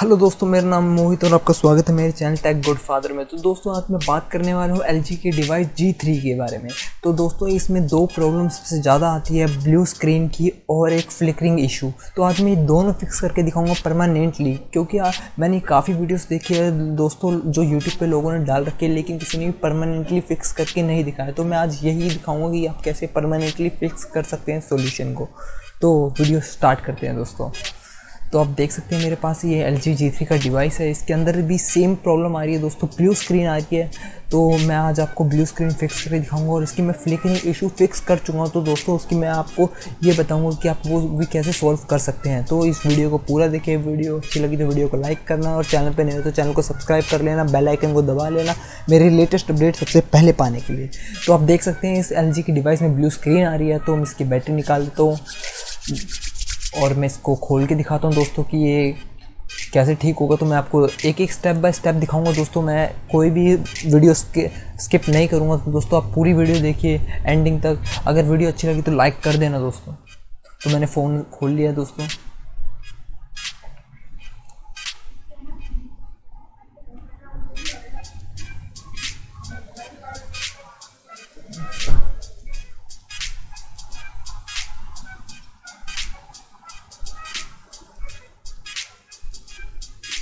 Hello दोस्तों, मेरा नाम मोहित और आपका स्वागत है मेरे चैनल टेक गुड फादर में। तो दोस्तों आज मैं बात करने वाला हूँ LG के डिवाइस G3 के बारे में। तो दोस्तों इसमें दो प्रॉब्लम सबसे ज़्यादा आती है, ब्लू स्क्रीन की और एक फ्लिकरिंग इशू। तो आज मैं दोनों फिक्स करके दिखाऊंगा परमानेंटली, क्योंकि मैंने काफ़ी वीडियोस देखी है दोस्तों जो यूट्यूब पर लोगों ने डाल रखे, लेकिन किसी ने भी परमानेंटली फिक्स करके नहीं दिखाया। तो मैं आज यही दिखाऊँगा कि आप कैसे परमानेंटली फिक्स कर सकते हैं सोल्यूशन को। तो वीडियो स्टार्ट करते हैं दोस्तों। तो आप देख सकते हैं मेरे पास ये LG G3 का डिवाइस है, इसके अंदर भी सेम प्रॉब्लम आ रही है दोस्तों, ब्लू स्क्रीन आ रही है। तो मैं आज आपको ब्लू स्क्रीन फिक्स करके दिखाऊंगा और इसकी मैं फ्लिकरिंग इशू फिक्स कर चुका हूँ। तो दोस्तों उसकी मैं आपको ये बताऊंगा कि आप वो भी कैसे सॉल्व कर सकते हैं। तो इस वीडियो को पूरा देखिए, वीडियो अच्छी लगी तो वीडियो को लाइक करना और चैनल पर नहीं हो तो चैनल को सब्सक्राइब कर लेना, बेल आइकन को दबा लेना मेरे लेटेस्ट अपडेट सबसे पहले पाने के लिए। तो आप देख सकते हैं इस LG के डिवाइस में ब्लू स्क्रीन आ रही है। तो मैं इसकी बैटरी निकाल देता हूँ और मैं इसको खोल के दिखाता हूँ दोस्तों कि ये कैसे ठीक होगा। तो मैं आपको एक एक स्टेप बाय स्टेप दिखाऊंगा दोस्तों, मैं कोई भी वीडियो स्किप नहीं करूँगा। तो दोस्तों आप पूरी वीडियो देखिए एंडिंग तक। अगर वीडियो अच्छी लगी तो लाइक कर देना दोस्तों। तो मैंने फ़ोन खोल लिया दोस्तों।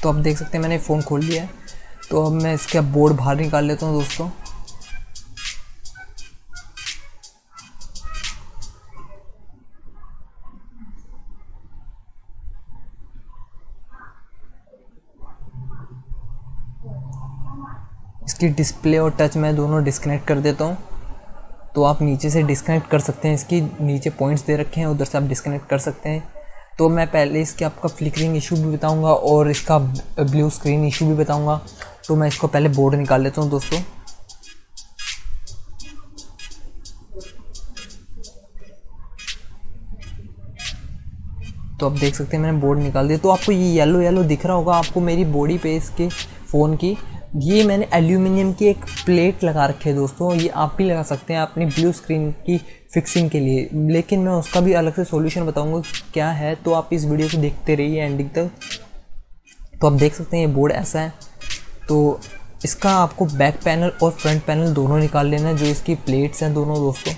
तो आप देख सकते हैं मैंने फ़ोन खोल लिया है। तो अब मैं इसका बोर्ड बाहर निकाल लेता हूँ दोस्तों। इसकी डिस्प्ले और टच मैं दोनों डिस्कनेक्ट कर देता हूँ। तो आप नीचे से डिस्कनेक्ट कर सकते हैं, इसकी नीचे पॉइंट्स दे रखे हैं, उधर से आप डिस्कनेक्ट कर सकते हैं। तो मैं पहले इसके आपका फ्लिकरिंग इशू भी बताऊंगा और इसका ब्लू स्क्रीन इशू भी बताऊंगा। तो मैं इसको पहले बोर्ड निकाल लेता हूं दोस्तों। तो आप देख सकते हैं मैंने बोर्ड निकाल दिया। तो आपको ये येलो येलो दिख रहा होगा आपको मेरी बॉडी पे इसके फ़ोन की। ये मैंने एल्यूमिनियम की एक प्लेट लगा रखी है दोस्तों, ये आप भी लगा सकते हैं अपनी ब्लू स्क्रीन की फिक्सिंग के लिए, लेकिन मैं उसका भी अलग से सॉल्यूशन बताऊंगा क्या है। तो आप इस वीडियो को देखते रहिए एंडिंग तक। तो आप देख सकते हैं ये बोर्ड ऐसा है। तो इसका आपको बैक पैनल और फ्रंट पैनल दोनों निकाल लेना है, जो इसकी प्लेट्स हैं दोनों दोस्तों,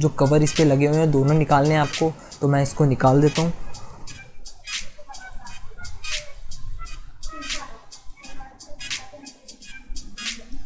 जो कवर इस पर लगे हुए हैं दोनों निकालने हैं आपको। तो मैं इसको निकाल देता हूँ।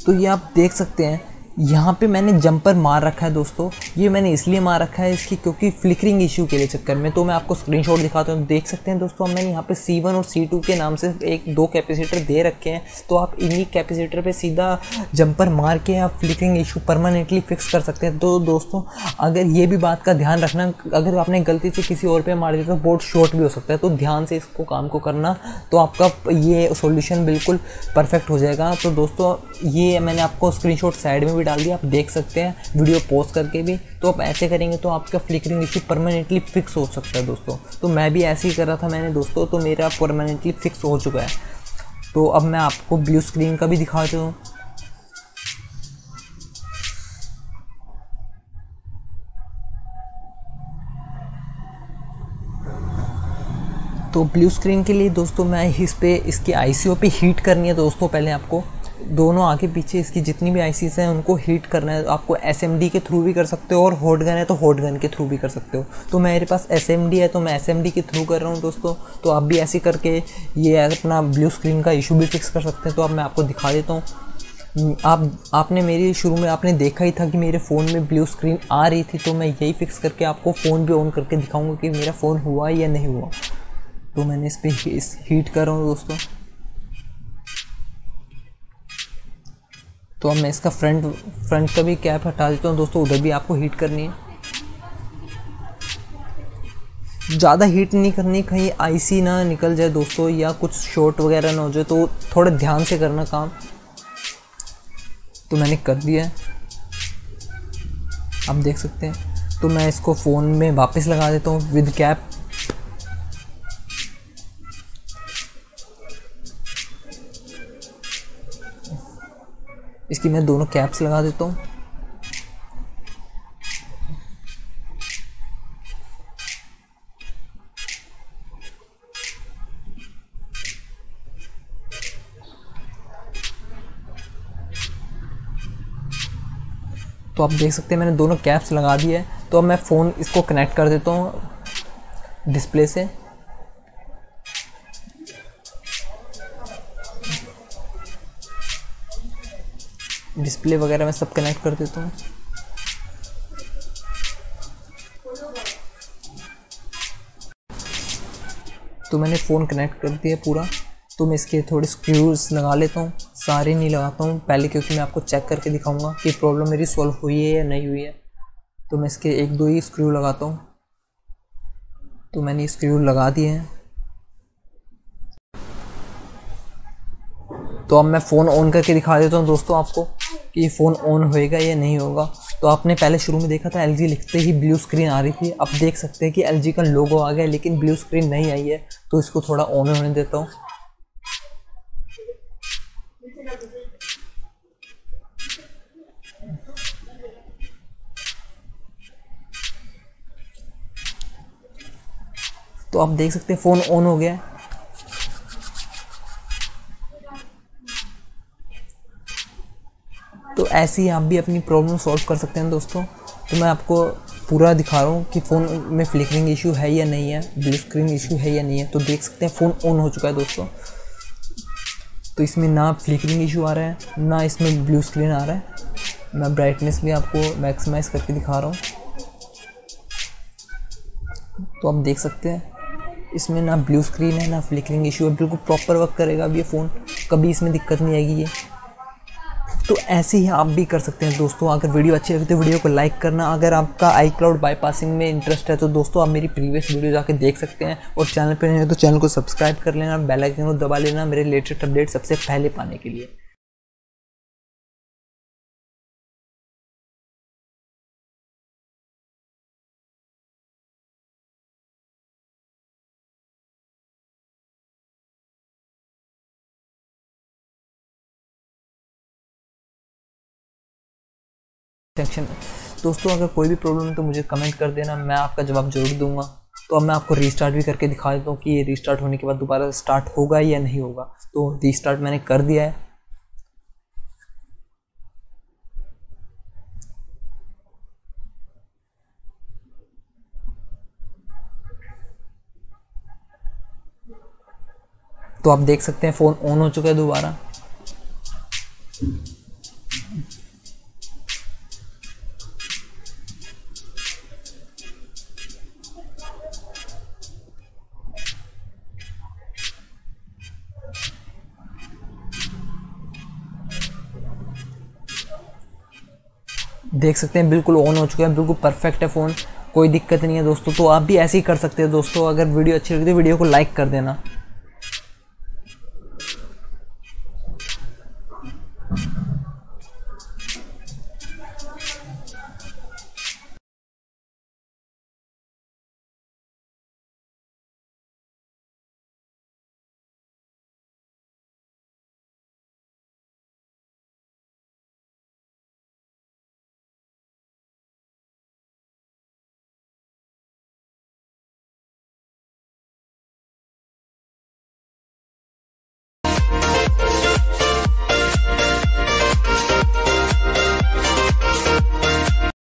तो ये आप देख सकते हैं यहाँ पे मैंने जंपर मार रखा है दोस्तों। ये मैंने इसलिए मार रखा है इसकी क्योंकि फ्लिकरिंग इशू के लिए चक्कर में। तो मैं आपको स्क्रीनशॉट दिखाता हूँ। देख सकते हैं दोस्तों मैंने यहाँ पे C1 और C2 के नाम से एक दो कैपेसिटर दे रखे हैं। तो आप इन्हीं कैपेसिटर पे सीधा जंपर मार के आप फ्लिकरिंग इशू परमानेंटली फिक्स कर सकते हैं। तो दोस्तों अगर ये भी बात का ध्यान रखना, अगर आपने गलती से किसी और पर मार दिया तो बोर्ड शॉर्ट भी हो सकता है। तो ध्यान से इसको काम को करना, तो आपका ये सोल्यूशन बिल्कुल परफेक्ट हो जाएगा। तो दोस्तों ये मैंने आपको स्क्रीनशॉट साइड में डाल दिया, आप देख सकते हैं वीडियो पॉज करके भी। तो आप ऐसे करेंगे तो आपका फ्लिकरिंग इशू परमानेंटली फिक्स हो सकता है दोस्तों। तो मैं भी ऐसे ही कर रहा था मैंने दोस्तों, तो मेरा परमानेंटली फिक्स हो चुका है। तो अब मैं आपको ब्लू स्क्रीन का भी दिखाता हूँ। तो ब्लू स्क्रीन के लिए दोस्तों मैं इस पे इसकी ICO पे हीट करनी है दोस्तों। पहले आपको दोनों आगे पीछे इसकी जितनी भी ICs हैं उनको हीट करना है। आपको SMD के थ्रू भी कर सकते हो और हॉट गन है तो हॉट गन के थ्रू भी कर सकते हो। तो मेरे पास SMD है तो मैं SMD के थ्रू कर रहा हूँ दोस्तों। तो आप भी ऐसे करके ये अपना ब्लू स्क्रीन का इशू भी फिक्स कर सकते हैं। तो अब मैं आपको दिखा देता हूँ। आपने मेरी शुरू में आपने देखा ही था कि मेरे फ़ोन में ब्लू स्क्रीन आ रही थी। तो मैं यही फिक्स करके आपको फ़ोन भी ऑन करके दिखाऊँगा कि मेरा फ़ोन हुआ या नहीं हुआ। तो मैंने इस पर हीट कर रहा हूँ दोस्तों। तो अब मैं इसका फ्रंट का भी कैप हटा देता हूँ दोस्तों, उधर भी आपको हीट करनी है। ज़्यादा हीट नहीं करनी, कहीं IC ना निकल जाए दोस्तों या कुछ शॉर्ट वगैरह ना हो जाए। तो थोड़ा ध्यान से करना काम। तो मैंने कर दिया है, आप देख सकते हैं। तो मैं इसको फ़ोन में वापस लगा देता हूँ विद कैप। इसकी मैं दोनों कैप्स लगा देता हूँ। तो आप देख सकते हैं मैंने दोनों कैप्स लगा दी है। तो अब मैं फ़ोन इसको कनेक्ट कर देता हूँ डिस्प्ले से। डिस्प्ले वगैरह मैं सब कनेक्ट कर देता हूँ। तो मैंने फ़ोन कनेक्ट कर दिया पूरा। तो मैं इसके थोड़े स्क्रूज लगा लेता हूँ, सारे नहीं लगाता हूँ पहले, क्योंकि मैं आपको चेक करके दिखाऊंगा कि प्रॉब्लम मेरी सॉल्व हुई है या नहीं हुई है। तो मैं इसके एक दो ही स्क्रू लगाता हूँ। तो मैंने स्क्रू लगा दिए हैं। तो अब मैं फ़ोन ऑन करके दिखा देता हूँ दोस्तों आपको कि फ़ोन ऑन होएगा या नहीं होगा। तो आपने पहले शुरू में देखा था LG लिखते ही ब्लू स्क्रीन आ रही थी। आप देख सकते हैं कि LG का लोगो आ गया लेकिन ब्लू स्क्रीन नहीं आई है। तो इसको थोड़ा ऑन होने देता हूँ। तो आप देख सकते हैं फ़ोन ऑन हो गया। तो ऐसे ही आप भी अपनी प्रॉब्लम सॉल्व कर सकते हैं दोस्तों। तो मैं आपको पूरा दिखा रहा हूँ कि फ़ोन में फ्लिकरिंग इशू है या नहीं है, ब्लू स्क्रीन इशू है या नहीं है। तो देख सकते हैं फ़ोन ऑन हो चुका है दोस्तों। तो इसमें ना फ्लिकरिंग इशू आ रहा है ना इसमें ब्लू स्क्रीन आ रहा है। मैं ब्राइटनेस भी आपको मैक्सिमाइज करके दिखा रहा हूँ। तो आप देख सकते हैं इसमें ना ब्लू स्क्रीन है ना फ्लिकरिंग इशू है। बिल्कुल प्रॉपर वर्क करेगा अब ये फ़ोन, कभी इसमें दिक्कत नहीं आएगी ये। तो ऐसे ही आप भी कर सकते हैं दोस्तों। अगर वीडियो अच्छी लगी तो वीडियो को लाइक करना। अगर आपका आई क्लाउड बाईपासिंग में इंटरेस्ट है तो दोस्तों आप मेरी प्रीवियस वीडियो जाके देख सकते हैं। और चैनल पर नहीं है तो चैनल को सब्सक्राइब कर लेना, बेल आइकन को दबा लेना मेरे लेटेस्ट अपडेट सबसे पहले पाने के लिए। सेक्शन दोस्तों अगर कोई भी प्रॉब्लम है तो मुझे कमेंट कर देना, मैं आपका जवाब जरूर दूंगा। तो अब मैं आपको रीस्टार्ट भी करके दिखा देता हूँ कि ये रीस्टार्ट होने के बाद दोबारा स्टार्ट होगा या नहीं होगा। तो रीस्टार्ट मैंने कर दिया है। तो आप देख सकते हैं फोन ऑन हो चुका है दोबारा। देख सकते हैं बिल्कुल ऑन हो चुका है, बिल्कुल परफेक्ट है फ़ोन, कोई दिक्कत नहीं है दोस्तों। तो आप भी ऐसे ही कर सकते हैं दोस्तों। अगर वीडियो अच्छी लगी तो वीडियो को लाइक कर देना।